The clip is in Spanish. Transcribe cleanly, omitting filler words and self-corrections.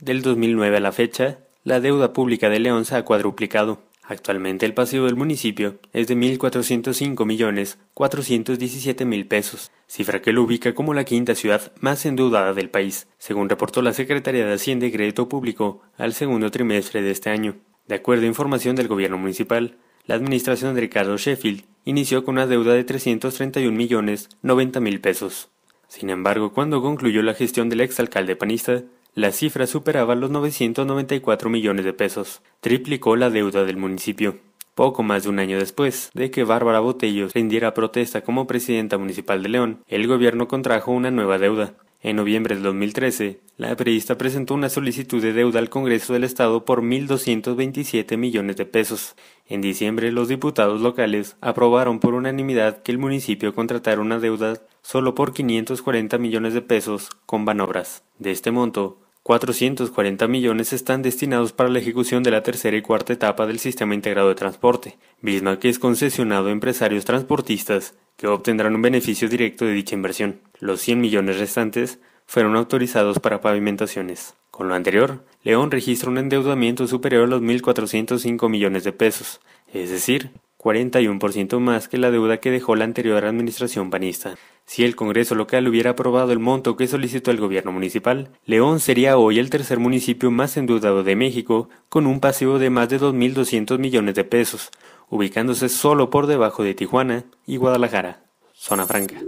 del 2009 a la fecha, la deuda pública de León se ha cuadruplicado. Actualmente el pasivo del municipio es de 1.405.417.000 pesos, cifra que lo ubica como la quinta ciudad más endeudada del país, según reportó la Secretaría de Hacienda y Crédito Público al segundo trimestre de este año. De acuerdo a información del gobierno municipal, la administración de Ricardo Sheffield inició con una deuda de 331.090.000 pesos. Sin embargo, cuando concluyó la gestión del exalcalde panista, la cifra superaba los 994 millones de pesos, triplicó la deuda del municipio. Poco más de un año después de que Bárbara Botello rindiera protesta como presidenta municipal de León, el gobierno contrajo una nueva deuda. En noviembre de 2013, la periodista presentó una solicitud de deuda al Congreso del Estado por 1.227 millones de pesos. En diciembre, los diputados locales aprobaron por unanimidad que el municipio contratara una deuda solo por 540 millones de pesos con Banobras. De este monto, 440 millones están destinados para la ejecución de la tercera y cuarta etapa del Sistema Integrado de Transporte, misma que es concesionado a empresarios transportistas que obtendrán un beneficio directo de dicha inversión. Los 100 millones restantes fueron autorizados para pavimentaciones. Con lo anterior, León registra un endeudamiento superior a los 1.405 millones de pesos, es decir, 41% más que la deuda que dejó la anterior administración panista. Si el Congreso local hubiera aprobado el monto que solicitó el gobierno municipal, León sería hoy el tercer municipio más endeudado de México, con un pasivo de más de 2.200 millones de pesos, ubicándose solo por debajo de Tijuana y Guadalajara. Zona Franca.